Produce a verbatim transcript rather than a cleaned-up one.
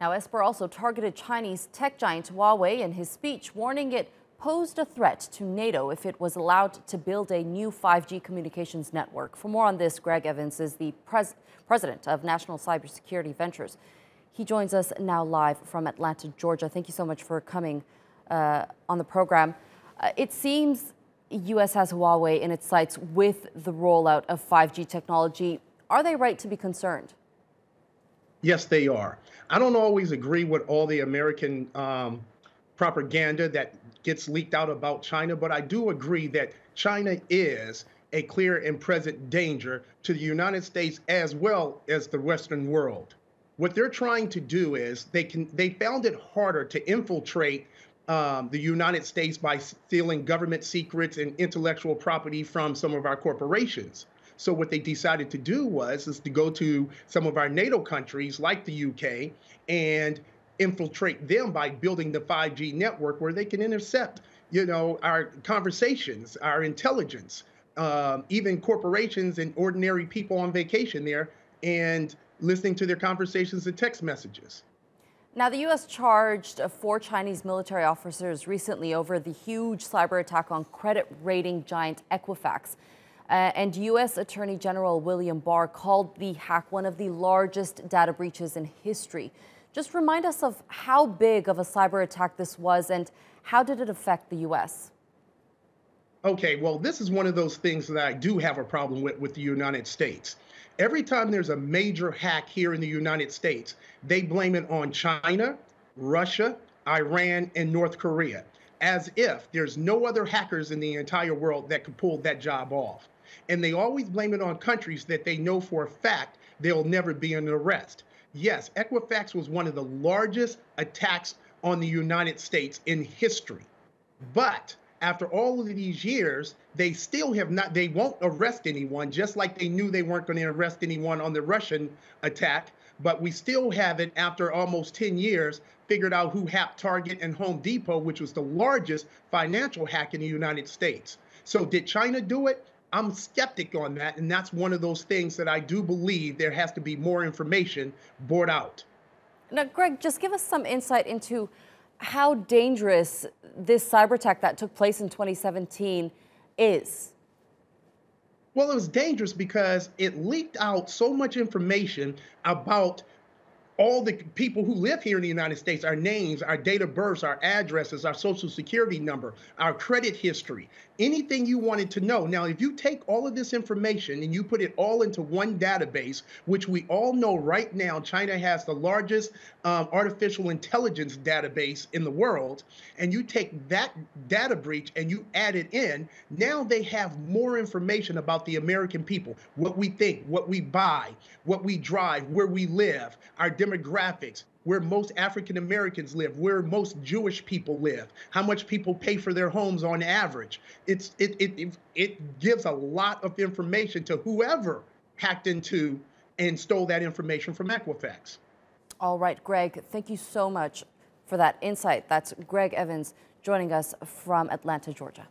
Now, Esper also targeted Chinese tech giant Huawei in his speech, warning it posed a threat to NATO if it was allowed to build a new five G communications network. For more on this, Greg Evans is the pres president of National Cybersecurity Ventures. He joins us now live from Atlanta, Georgia. Thank you so much for coming uh, on the program. Uh, it seems the U S has Huawei in its sights with the rollout of five G technology. Are they right to be concerned? Yes, they are. I don't always agree with all the American um, propaganda that gets leaked out about China, but I do agree that China is a clear and present danger to the United States as well as the Western world. What they're trying to do is they can they found it harder to infiltrate um, the United States by stealing government secrets and intellectual property from some of our corporations. So what they decided to do was is to go to some of our NATO countries like the U K and infiltrate them by building the five G network where they can intercept, you know, our conversations, our intelligence, um, even corporations and ordinary people on vacation there and listening to their conversations and text messages. Now, the U S charged four Chinese military officers recently over the huge cyber attack on credit rating giant Equifax. Uh, and U S Attorney General William Barr called the hack one of the largest data breaches in history. Just remind us of how big of a cyber attack this was and how did it affect the U S? Okay, well, this is one of those things that I do have a problem with with the United States. Every time there's a major hack here in the United States, they blame it on China, Russia, Iran, and North Korea, as if there's no other hackers in the entire world that could pull that job off. And they always blame it on countries that they know for a fact they'll never be under arrest. Yes, Equifax was one of the largest attacks on the United States in history. But after all of these years, they still have not, they won't arrest anyone, just like they knew they weren't going to arrest anyone on the Russian attack. But we still haven't, after almost ten years, figured out who hacked Target and Home Depot, which was the largest financial hack in the United States. So did China do it? I'm skeptic on that, and that's one of those things that I do believe there has to be more information brought out. Now, Greg, just give us some insight into how dangerous this cyber attack that took place in twenty seventeen is. Well, it was dangerous because it leaked out so much information about all the people who live here in the United States, our names, our date of birth, our addresses, our social security number, our credit history, anything you wanted to know. Now, if you take all of this information and you put it all into one database, which we all know right now, China has the largest um, artificial intelligence database in the world, and you take that data breach and you add it in, now they have more information about the American people, what we think, what we buy, what we drive, where we live, our demographics, where most African Americans live, where most Jewish people live, how much people pay for their homes on average. It's, it, it, it gives a lot of information to whoever hacked into and stole that information from Equifax. All right, Greg, thank you so much for that insight. That's Greg Evans joining us from Atlanta, Georgia.